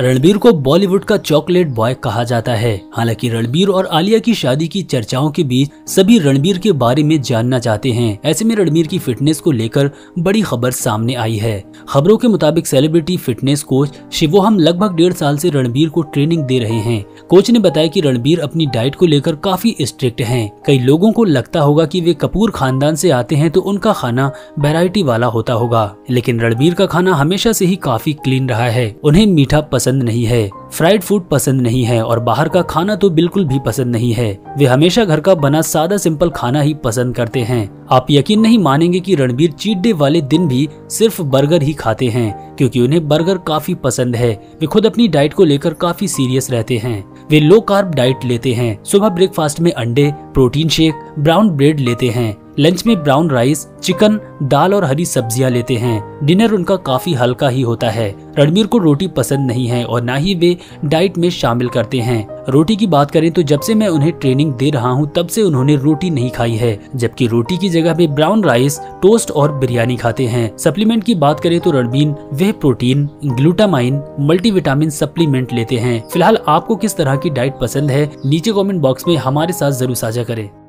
रणबीर को बॉलीवुड का chocolate boy कहा जाता है। हालांकि रणबीर और आलिया की शादी की चर्चाओं के बीच सभी रणबीर के बारे में जानना चाहते हैं। ऐसे में रणबीर की फिटनेस को लेकर बड़ी खबर सामने आई है। खबरों के मुताबिक सेलिब्रिटी फिटनेस कोच शिवोहम लगभग 1.5 साल से रणबीर को ट्रेनिंग दे रहे हैं। कोच ने बताया कि रणबीर अपनी डाइट को लेकर काफी स्ट्रिक्ट हैं। कई लोगों को लगता होगा कि वे कपूर खानदान से आते हैं तो उनका खाना वैरायटी वाला होता होगा, लेकिन रणबीर का खाना हमेशा से ही काफी क्लीन रहा है। उन्हें मीठा पसंद नहीं है, फ्राइड फूड पसंद नहीं है और बाहर का खाना तो बिल्कुल भी पसंद नहीं है। वे हमेशा घर का बना सादा सिंपल खाना ही पसंद करते हैं। आप यकीन नहीं मानेंगे कि रणबीर चीट डे वाले दिन भी सिर्फ बर्गर ही खाते हैं, क्योंकि उन्हें बर्गर काफी पसंद है। वे खुद अपनी डाइट को लेकर काफी सीरियस रहते हैं। वे लो कार्ब डाइट लेते हैं। सुबह ब्रेकफास्ट में अंडे, प्रोटीन शेक, ब्राउन ब्रेड लेते हैं। लंच में ब्राउन राइस, चिकन, दाल और हरी सब्जियां लेते हैं। डिनर उनका काफी हल्का ही होता है। रणबीर को रोटी पसंद नहीं है और ना ही वे डाइट में शामिल करते हैं। रोटी की बात करें तो जब से मैं उन्हें ट्रेनिंग दे रहा हूं तब से उन्होंने रोटी नहीं खाई है, जबकि रोटी की जगह वे ब्राउन राइस, टोस्ट और बिरयानी खाते हैं। सप्लीमेंट की बात करें तो रणबीर वे प्रोटीन, ग्लूटामाइन, मल्टीविटामिन सप्लीमेंट लेते हैं। फिलहाल आपको किस तरह की डाइट पसंद है नीचे कॉमेंट बॉक्स में हमारे साथ जरूर साझा करें।